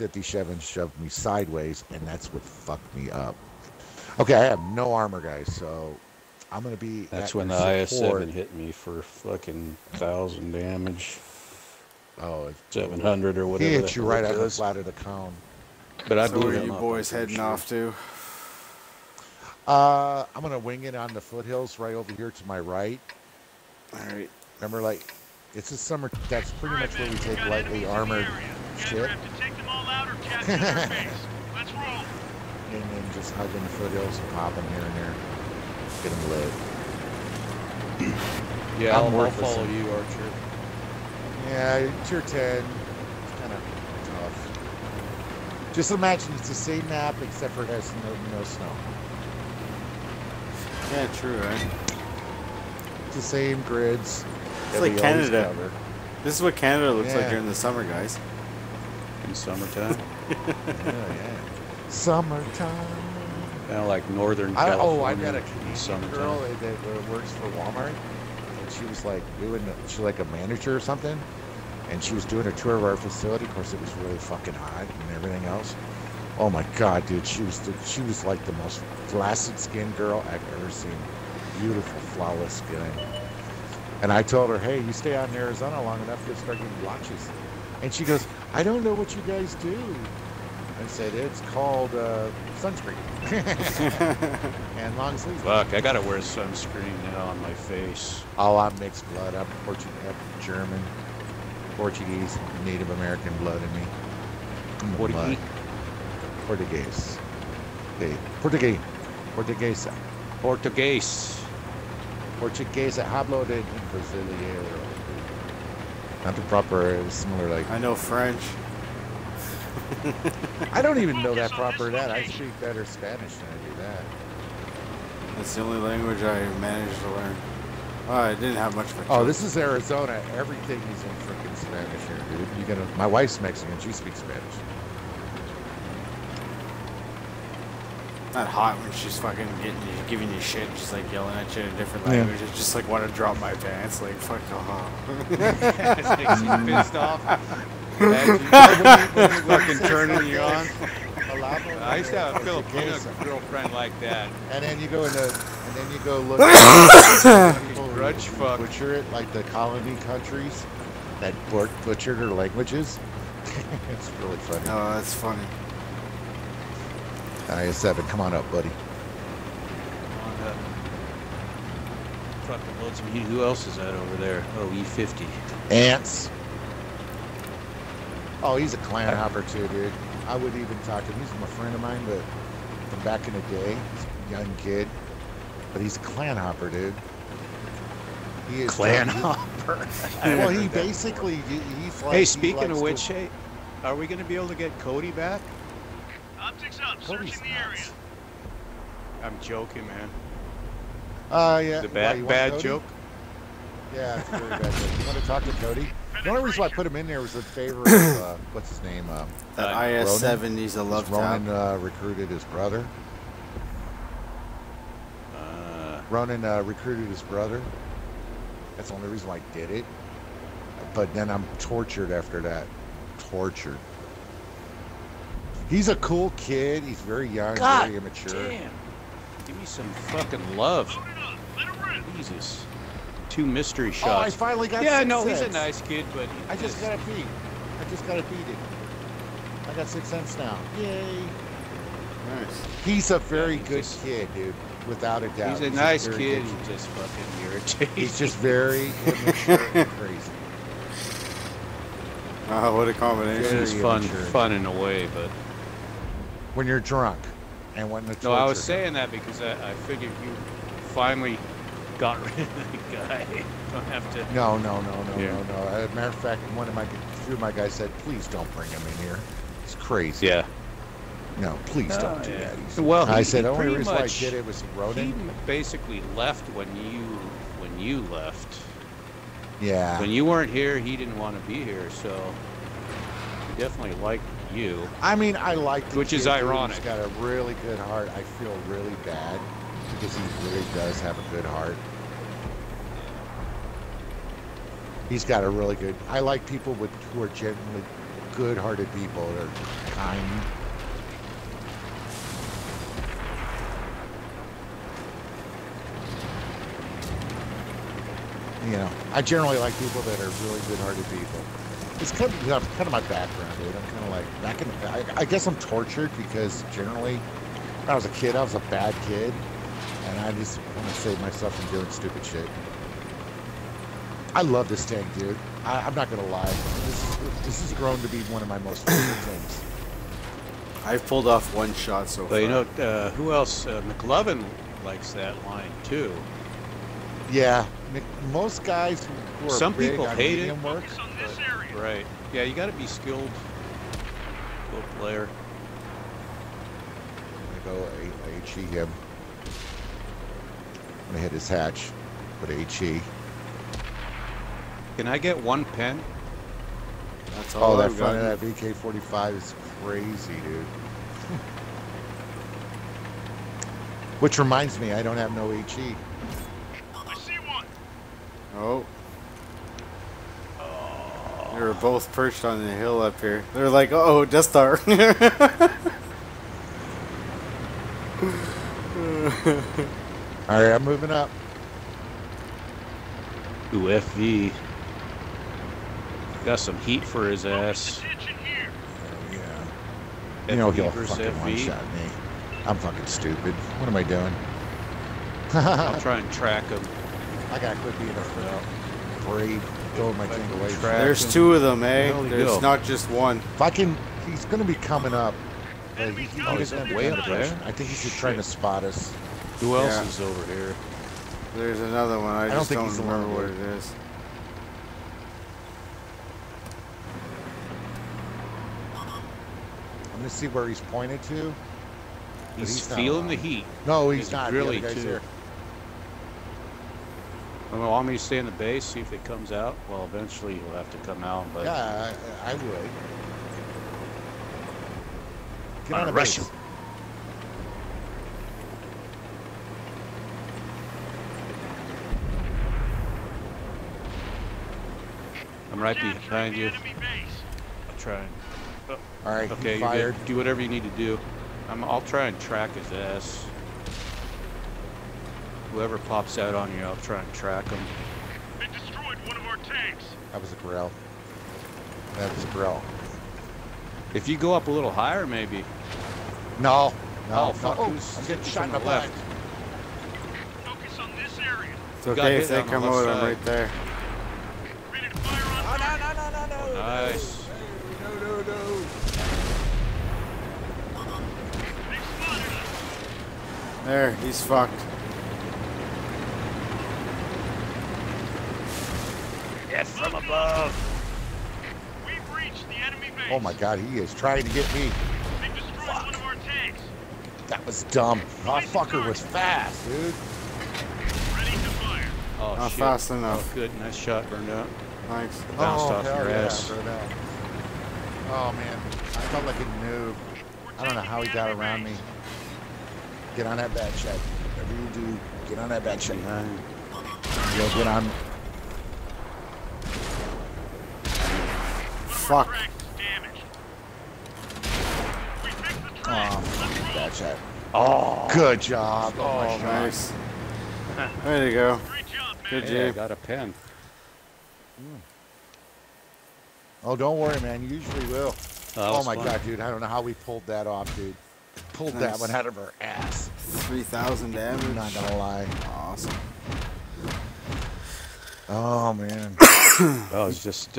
57 shoved me sideways, and that's what fucked me up. Okay, I have no armor, guys, so I'm going to be... That's when the IS-7 hit me for fucking 1,000 damage. Oh, it's 700 or whatever. He hit you right out of the flat of the cone. But I blew you boys heading off to? I'm going to wing it on the foothills right over here to my right. All right. Remember, like, it's a summer... That's pretty much where we take lightly armored shit. Let's roll. And then just hugging the foothills and popping here and there. Get them lit. Yeah, I'll follow you, Archer. Yeah, tier 10. It's kind of tough. Just imagine it's the same map, except for it has no snow. Yeah, true, right? It's the same grids. It's like Canada. This is what Canada looks like during the summer, guys. In summertime. Oh, yeah. Summertime. Kind of like Northern California. Oh, I met a Canadian girl that works for Walmart, and she was like she like a manager or something, and she was doing a tour of our facility. Of course, it was really fucking hot and everything else. Oh my god, dude, she was like the most flaccid skinned girl I've ever seen. Beautiful, flawless skin. And I told her, hey, you stay out in Arizona long enough, you'll start getting blotches. And she goes, I don't know what you guys do. I said, it's called sunscreen. And long sleeves. Fuck, I gotta wear sunscreen now on my face. Oh, I'm mixed blood. I'm Portuguese, German, Portuguese, Native American blood in me. Portuguese? Portuguese. Okay. Portuguese. Portuguese. Portuguese. Portuguese. Hablo de Brasileiro. Not the proper, it was similar like... I know French. I don't even know that proper that. I speak better Spanish than I do that. That's the only language I managed to learn. Oh, I didn't have much for... Oh, this is Arizona. Everything is in freaking Spanish here, dude. You're gonna... My wife's Mexican. She speaks Spanish. Not hot when she's fucking giving you shit, just like yelling at you in different languages. Yeah. Just like want to drop my pants, like fuck off. Just makes you pissed off. Fucking turning you on. I used to have a Filipino girlfriend like that. And then you go into, and then you go look. Grudge fuck. Butcher it like the colony countries that butchered her languages. It's really funny. Oh, that's funny. IS-7, come on up, buddy. Come on up. Fucking loads of heat. Who else is that over there? Oh, E-50. Ants. Oh, he's a clan hopper too, dude. I wouldn't even talk to him. He's a friend of mine, but from back in the day, he's a young kid. But he's a clan hopper, dude. He is clan hopper. Well, he basically, he's like... Hey, speaking of which, hey, are we going to be able to get Cody back? Optics up, searching the area. I'm joking, man. Yeah. The bad joke? Yeah, it's a very bad joke. You want to talk to Cody? The only reason why I put him in there was in favor of, what's his name? That IS-7, he's a love Ronan recruited his brother. Ronan recruited his brother. That's the only reason why I did it. But then I'm tortured after that. Tortured. He's a cool kid. He's very young, very immature. Damn. Give me some fucking love. Jesus. Two mystery shots. Oh, I finally got... Yeah, no, he's a nice kid, but... I just got to pee. I just got to pee, dude. I got 6 cents now. Yay. Nice. He's a very good kid, dude. Without a doubt. He's a nice kid. He's just fucking irritating. He's just very immature and crazy. Oh, what a combination. It is fun in a way, but... When you're drunk, and when the torture... No, I was saying that because I figured you finally got rid of the guy. You don't have to. No. As a matter of fact, one of my guys said, "Please don't bring him in here. He's crazy." Yeah. No, please don't do that. He's... Well, I said, "Oh, pretty much." It was Ronan. He basically left when you left. Yeah. When you weren't here, he didn't want to be here, so he definitely liked you. I mean, I liked him. Which is ironic. He's got a really good heart. I feel really bad because he really does have a good heart. He's got a really good... I like people who are genuinely good-hearted people. They're kind. You know, I generally like people that are really good-hearted people. It's kind of my background, dude. I'm kind of like back in the, I guess I'm tortured because generally, when I was a kid, I was a bad kid, and I just want to save myself from doing stupid shit. I love this tank, dude. I'm not gonna lie. This has grown to be one of my most favorite tanks. I've pulled off one shot so far. Well, you know, who else? McLovin likes that line too. Yeah, most guys who are some people hate it. Right. Yeah, you got to be skilled. Skilled player. I'm gonna go HE him. I'm gonna hit his hatch, but HE. Can I get one pin? That's all. Oh, that front of that VK45 is crazy, dude. Which reminds me, I don't have no HE. I see one. Oh. They were both perched on the hill up here. They're like, oh, Death Star. All right, I'm moving up. Ooh, FV. Got some heat for his ass. Oh, yeah. You know he'll fucking one-shot me. I'm fucking stupid. What am I doing? I'll try and track him. I gotta quit being a brave. My thing away. There's two of them, eh? There's not just one. Fucking, he's gonna be coming up. Oh, he's way up there. I think he's just trying to spot us. Who else is over here? There's another one. I just don't remember what it is. I'm gonna see where he's pointed to. He's feeling the heat. No, he's not. Really, too. I mean, want me to stay in the base, see if it comes out? Well, eventually you'll have to come out, but... Yeah, I would. Get on the rush base. I'm right behind you. I'll try and... Oh. All right, okay, you fired. Do whatever you need to do. I'll try and track his ass. Whoever pops out on you, I'll try and track them. They destroyed one of our tanks. That was a Grell. That was a Grell. If you go up a little higher, maybe. No. No. Oh, fuck. Oh, I'm getting shot in the left. Focus on this area. It's okay if they come over. I'm right there. Ready to fire on. No, no, no, no, no. Nice. No, no, no. There, he's fucked. From above. We've reached the enemy base. Oh my god, he is trying to get me. They destroyed one of our tanks. That was dumb. My fucker was fast, dude. Ready to fire. Oh, not shit. Fast enough. Oh, good, nice shot. Burned out. Thanks. Bounced off your ass. Oh man, I felt like a noob. I don't know how he got around me. Get on that bad check. Whatever you do, get on that bad check. Yo, get on. Fuck. Oh, bad shot. Oh, good job. Oh, nice. There you go. Good job. Hey, I got a pin. Oh, don't worry, man. You usually will. Oh my god, dude. I don't know how we pulled that off, dude. Pulled that one out of her ass. 3,000 damage. I'm not gonna lie. Awesome. Oh man. That was just.